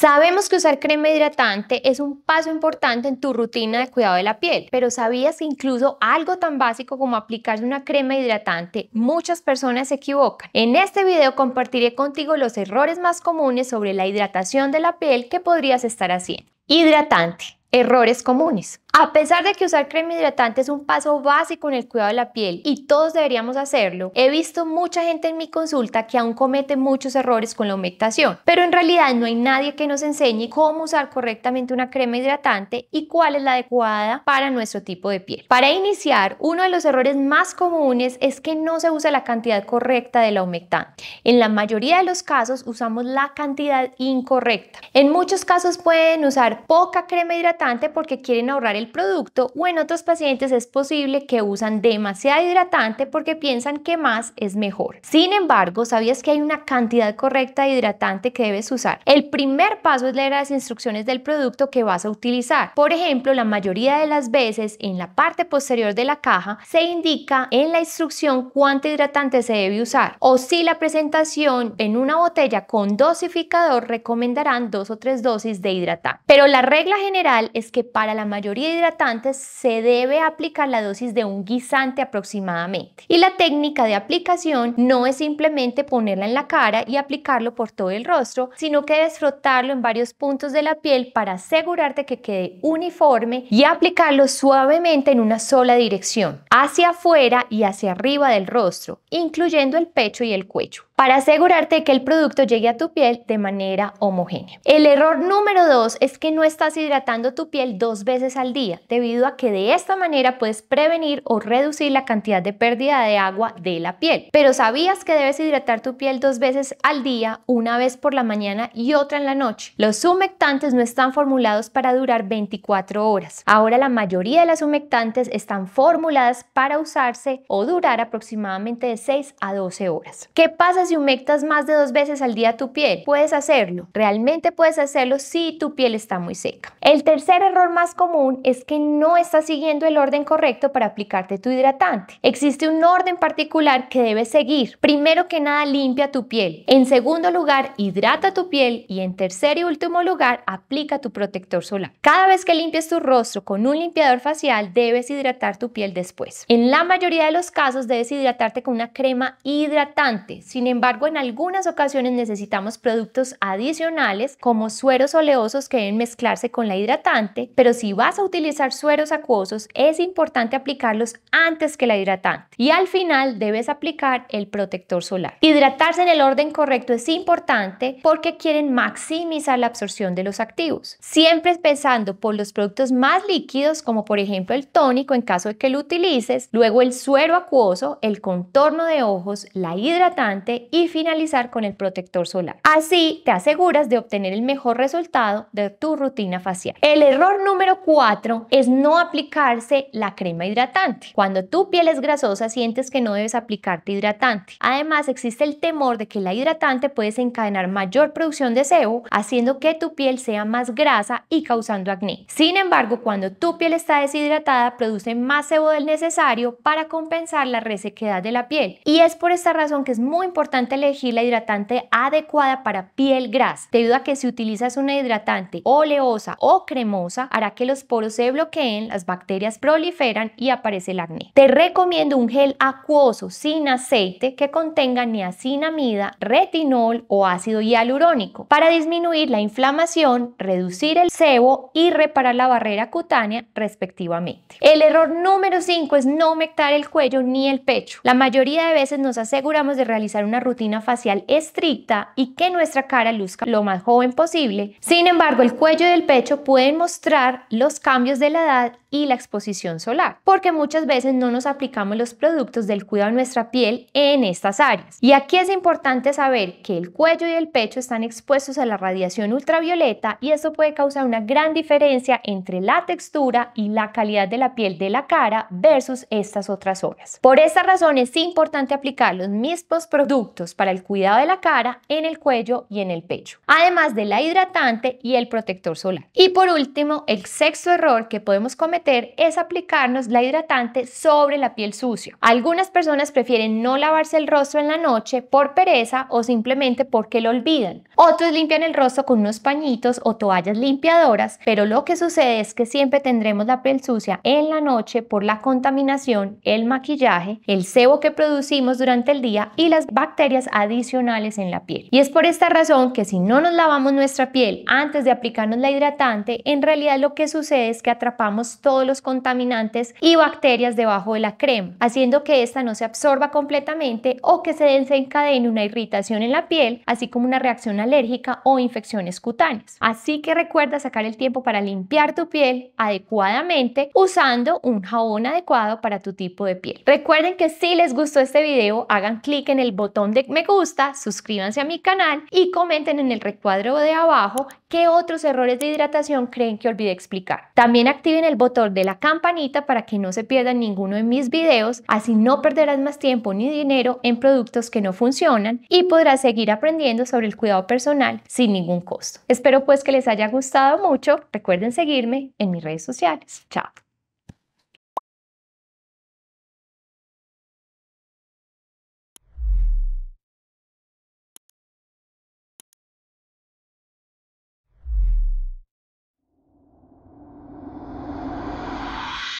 Sabemos que usar crema hidratante es un paso importante en tu rutina de cuidado de la piel, pero ¿sabías que incluso algo tan básico como aplicarse una crema hidratante, muchas personas se equivocan? En este video compartiré contigo los errores más comunes sobre la hidratación de la piel que podrías estar haciendo. Hidratante. Errores comunes. A pesar de que usar crema hidratante es un paso básico en el cuidado de la piel y todos deberíamos hacerlo, he visto mucha gente en mi consulta que aún comete muchos errores con la humectación, pero en realidad no hay nadie que nos enseñe cómo usar correctamente una crema hidratante y cuál es la adecuada para nuestro tipo de piel. Para iniciar, uno de los errores más comunes es que no se usa la cantidad correcta de la humectante. En la mayoría de los casos usamos la cantidad incorrecta. En muchos casos pueden usar poca crema hidratante porque quieren ahorrar el producto, o en otros pacientes es posible que usan demasiado hidratante porque piensan que más es mejor. Sin embargo, ¿sabías que hay una cantidad correcta de hidratante que debes usar? El primer paso es leer las instrucciones del producto que vas a utilizar. Por ejemplo, la mayoría de las veces en la parte posterior de la caja se indica en la instrucción cuánto hidratante se debe usar, o si la presentación en una botella con dosificador recomendarán 2 o 3 dosis de hidratante. Pero la regla general es que para la mayoría de hidratantes se debe aplicar la dosis de un guisante aproximadamente, y la técnica de aplicación no es simplemente ponerla en la cara y aplicarlo por todo el rostro, sino que debes frotarlo en varios puntos de la piel para asegurarte que quede uniforme y aplicarlo suavemente en una sola dirección, hacia afuera y hacia arriba del rostro, incluyendo el pecho y el cuello, para asegurarte que el producto llegue a tu piel de manera homogénea. El error número 2 es que no estás hidratando tu piel 2 veces al día, debido a que de esta manera puedes prevenir o reducir la cantidad de pérdida de agua de la piel. Pero ¿sabías que debes hidratar tu piel 2 veces al día, una vez por la mañana y otra en la noche? Los humectantes no están formulados para durar 24 horas. Ahora la mayoría de las humectantes están formuladas para usarse o durar aproximadamente de 6 a 12 horas. ¿Qué pasa si humectas más de 2 veces al día tu piel? Puedes hacerlo, realmente puedes hacerlo si tu piel está muy seca. El tercer error más común es que no estás siguiendo el orden correcto para aplicarte tu hidratante. Existe un orden particular que debes seguir. Primero que nada, limpia tu piel. En segundo lugar, hidrata tu piel. Y en tercer y último lugar, aplica tu protector solar. Cada vez que limpies tu rostro con un limpiador facial, debes hidratar tu piel después. En la mayoría de los casos, debes hidratarte con una crema hidratante. Sin embargo, en algunas ocasiones necesitamos productos adicionales como sueros oleosos que deben mezclarse con la hidratante, pero si vas a utilizar sueros acuosos es importante aplicarlos antes que la hidratante, y al final debes aplicar el protector solar. Hidratarse en el orden correcto es importante porque quieren maximizar la absorción de los activos, siempre empezando por los productos más líquidos como por ejemplo el tónico en caso de que lo utilices, luego el suero acuoso, el contorno de ojos, la hidratante y finalizar con el protector solar. Así te aseguras de obtener el mejor resultado de tu rutina facial. El error número 4 es no aplicarse la crema hidratante. Cuando tu piel es grasosa sientes que no debes aplicarte hidratante. Además existe el temor de que la hidratante puede desencadenar mayor producción de sebo, haciendo que tu piel sea más grasa y causando acné. Sin embargo, cuando tu piel está deshidratada produce más sebo del necesario para compensar la resequedad de la piel, y es por esta razón que es muy importante elegir la hidratante adecuada para piel grasa, debido a que si utilizas una hidratante oleosa o cremosa hará que los poros se bloqueen, las bacterias proliferan y aparece el acné. Te recomiendo un gel acuoso sin aceite que contenga niacinamida, retinol o ácido hialurónico para disminuir la inflamación, reducir el sebo y reparar la barrera cutánea respectivamente. El error número 5 es no humectar el cuello ni el pecho. La mayoría de veces nos aseguramos de realizar una rutina facial estricta y que nuestra cara luzca lo más joven posible. Sin embargo, el cuello y el pecho pueden mostrar los cambios de la edad y la exposición solar, porque muchas veces no nos aplicamos los productos del cuidado de nuestra piel en estas áreas. Y aquí es importante saber que el cuello y el pecho están expuestos a la radiación ultravioleta y esto puede causar una gran diferencia entre la textura y la calidad de la piel de la cara versus estas otras zonas. Por esta razón es importante aplicar los mismos productos productos para el cuidado de la cara, en el cuello y en el pecho, además de la hidratante y el protector solar. Y por último, el sexto error que podemos cometer es aplicarnos la hidratante sobre la piel sucia. Algunas personas prefieren no lavarse el rostro en la noche por pereza o simplemente porque lo olvidan. Otros limpian el rostro con unos pañitos o toallas limpiadoras, pero lo que sucede es que siempre tendremos la piel sucia en la noche por la contaminación, el maquillaje, el sebo que producimos durante el día y las bacterias adicionales en la piel. Y es por esta razón que si no nos lavamos nuestra piel antes de aplicarnos la hidratante, en realidad lo que sucede es que atrapamos todos los contaminantes y bacterias debajo de la crema, haciendo que esta no se absorba completamente o que se desencadene una irritación en la piel, así como una reacción alérgica o infecciones cutáneas. Así que recuerda sacar el tiempo para limpiar tu piel adecuadamente usando un jabón adecuado para tu tipo de piel. Recuerden que si les gustó este video, hagan clic en el botón de me gusta, suscríbanse a mi canal y comenten en el recuadro de abajo qué otros errores de hidratación creen que olvidé explicar. También activen el botón de la campanita para que no se pierdan ninguno de mis videos, así no perderás más tiempo ni dinero en productos que no funcionan y podrás seguir aprendiendo sobre el cuidado personal sin ningún costo. Espero pues que les haya gustado mucho. Recuerden seguirme en mis redes sociales. Chao.